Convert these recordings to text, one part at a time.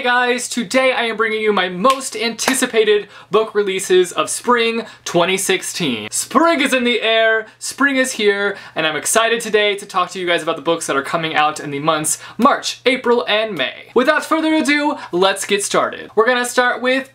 Hey guys, today I am bringing you my most anticipated book releases of spring 2016. Spring is in the air, spring is here, and I'm excited today to talk to you guys about the books that are coming out in the months March, April, and May. Without further ado, let's get started. We're gonna start with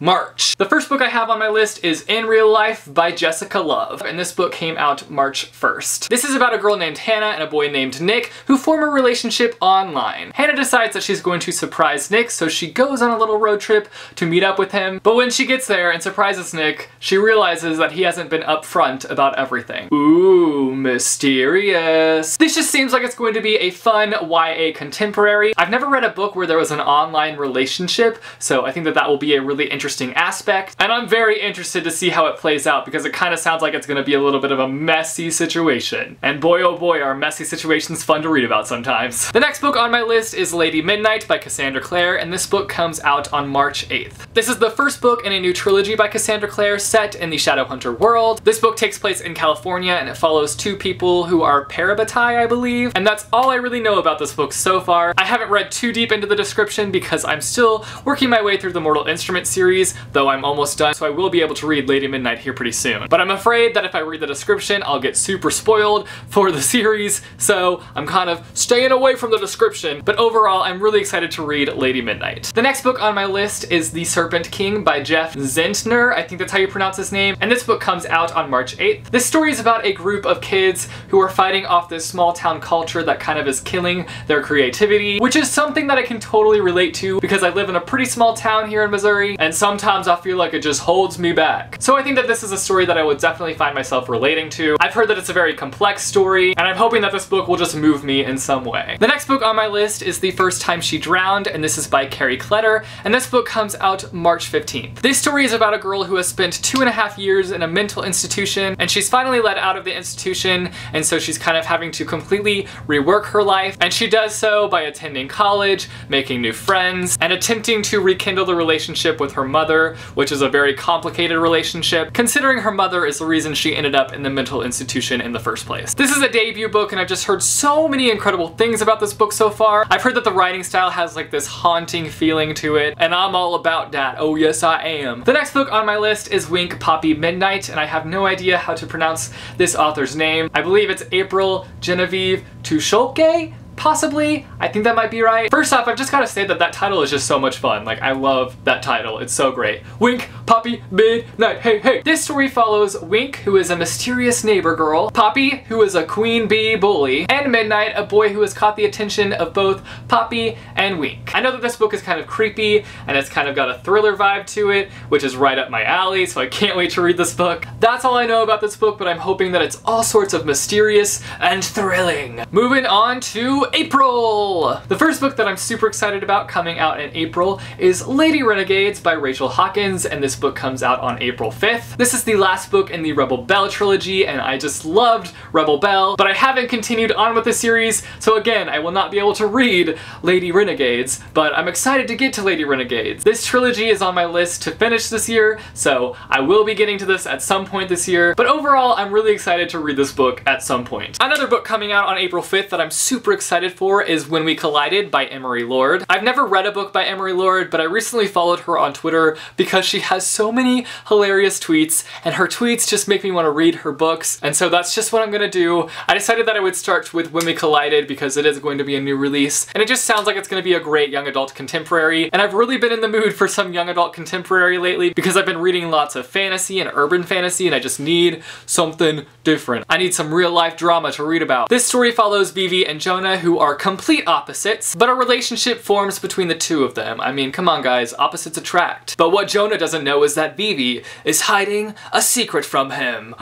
March. The first book I have on my list is In Real Life by Jessica Love, and this book came out March 1st. This is about a girl named Hannah and a boy named Nick who form a relationship online. Hannah decides that she's going to surprise Nick, so she goes on a little road trip to meet up with him, but when she gets there and surprises Nick, she realizes that he hasn't been upfront about everything. Ooh, mysterious. This just seems like it's going to be a fun YA contemporary. I've never read a book where there was an online relationship, so I think that will be a really interesting aspect, and I'm very interested to see how it plays out because it kind of sounds like it's going to be a little bit of a messy situation. And boy oh boy are messy situations fun to read about sometimes. The next book on my list is Lady Midnight by Cassandra Clare, and this book comes out on March 8th. This is the first book in a new trilogy by Cassandra Clare set in the Shadowhunter world. This book takes place in California and it follows two people who are parabatai, I believe, and that's all I really know about this book so far. I haven't read too deep into the description because I'm still working my way through the Mortal Instruments series, though I'm almost done, so I will be able to read Lady Midnight here pretty soon. But I'm afraid that if I read the description, I'll get super spoiled for the series, so I'm kind of staying away from the description. But overall, I'm really excited to read Lady Midnight. The next book on my list is The Serpent King by Jeff Zentner. I think that's how you pronounce his name. And this book comes out on March 8th. This story is about a group of kids who are fighting off this small town culture that kind of is killing their creativity, which is something that I can totally relate to because I live in a pretty small town here in Missouri, and sometimes I feel like it just holds me back. So I think that this is a story that I would definitely find myself relating to. I've heard that it's a very complex story, and I'm hoping that this book will just move me in some way. The next book on my list is The First Time She Drowned, and this is by Carrie Kletter, and this book comes out March 15th. This story is about a girl who has spent 2.5 years in a mental institution, and she's finally let out of the institution, and so she's kind of having to completely rework her life, and she does so by attending college, making new friends, and attempting to rekindle the relationship with her mother, which is a very complicated relationship, considering her mother is the reason she ended up in the mental institution in the first place. This is a debut book, and I've just heard so many incredible things about this book so far. I've heard that the writing style has like this haunting feeling to it, and I'm all about that. Oh yes, I am. The next book on my list is Wink Poppy Midnight, and I have no idea how to pronounce this author's name. I believe it's April Genevieve Tusholke? Possibly. I think that might be right. First off, I've just got to say that title is just so much fun. Like, I love that title. It's so great. Wink, Poppy, Midnight, hey, hey. This story follows Wink, who is a mysterious neighbor girl, Poppy, who is a queen bee bully, and Midnight, a boy who has caught the attention of both Poppy and Wink. I know that this book is kind of creepy, and it's kind of got a thriller vibe to it, which is right up my alley, so I can't wait to read this book. That's all I know about this book, but I'm hoping that it's all sorts of mysterious and thrilling. Moving on to April! The first book that I'm super excited about coming out in April is Lady Renegades by Rachel Hawkins, and this book comes out on April 5th. This is the last book in the Rebel Bell trilogy, and I just loved Rebel Bell, but I haven't continued on with the series, so again, I will not be able to read Lady Renegades, but I'm excited to get to Lady Renegades. This trilogy is on my list to finish this year, so I will be getting to this at some point this year, but overall, I'm really excited to read this book at some point. Another book coming out on April 5th that I'm super excited for is When We Collided by Emery Lord. I've never read a book by Emery Lord, but I recently followed her on Twitter because she has so many hilarious tweets, and her tweets just make me want to read her books, and so that's just what I'm gonna do. I decided that I would start with When We Collided because it is going to be a new release, and it just sounds like it's gonna be a great young adult contemporary, and I've really been in the mood for some young adult contemporary lately because I've been reading lots of fantasy and urban fantasy, and I just need something different. I need some real life drama to read about. This story follows Vivi and Jonah, who are complete opposites, but a relationship forms between the two of them. I mean, come on guys, opposites attract. But what Jonah doesn't know is that Vivi is hiding a secret from him.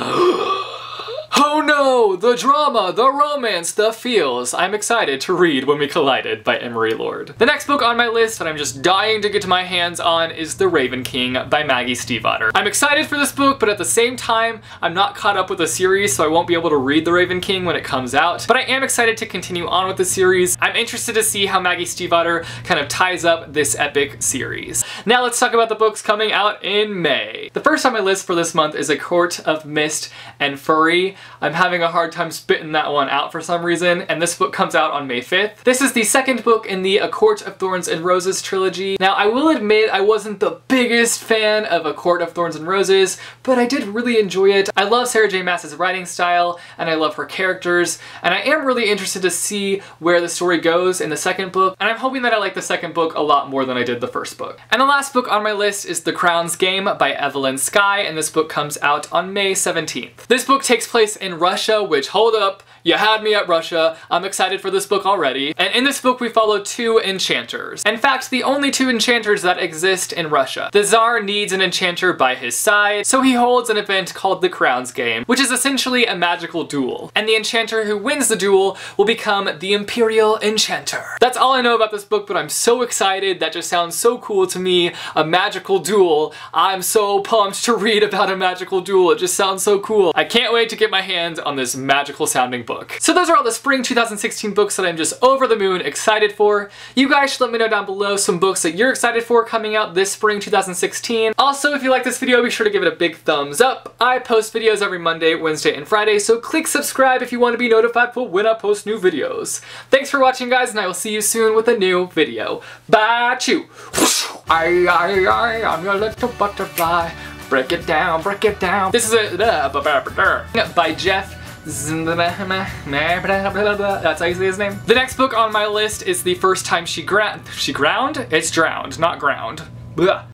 Oh no! The drama, the romance, the feels. I'm excited to read When We Collided by Emery Lord. The next book on my list that I'm just dying to get to my hands on is The Raven King by Maggie Stiefvater. I'm excited for this book, but at the same time, I'm not caught up with the series, so I won't be able to read The Raven King when it comes out, but I am excited to continue on with the series. I'm interested to see how Maggie Stiefvater kind of ties up this epic series. Now let's talk about the books coming out in May. The first on my list for this month is A Court of Mist and Fury. I'm happy having a hard time spitting that one out for some reason, and this book comes out on May 5th. This is the second book in the A Court of Thorns and Roses trilogy. Now, I will admit I wasn't the biggest fan of A Court of Thorns and Roses, but I did really enjoy it. I love Sarah J Maas's writing style, and I love her characters, and I am really interested to see where the story goes in the second book, and I'm hoping that I like the second book a lot more than I did the first book. And the last book on my list is The Crown's Game by Evelyn Skye, and this book comes out on May 17th. This book takes place in Russia, which, hold up, you had me at Russia. I'm excited for this book already. And in this book we follow two enchanters. In fact, the only two enchanters that exist in Russia. The Tsar needs an enchanter by his side, so he holds an event called the Crown's Game, which is essentially a magical duel. And the enchanter who wins the duel will become the Imperial Enchanter. That's all I know about this book, but I'm so excited. That just sounds so cool to me. A magical duel. I'm so pumped to read about a magical duel. It just sounds so cool. I can't wait to get my hands on this magical sounding book. So those are all the spring 2016 books that I'm just over the moon excited for. You guys should let me know down below some books that you're excited for coming out this spring 2016. Also, if you like this video, be sure to give it a big thumbs up. I post videos every Monday, Wednesday, and Friday, so click subscribe if you want to be notified for when I post new videos. Thanks for watching, guys, and I will see you soon with a new video. Bye, chew! I'm your little butterfly. Break it down, break it down. This is it by Jeff Zentner. That's how you say his name. The next book on my list is The First Time She Drowned. It's Drowned, not Ground. Blah.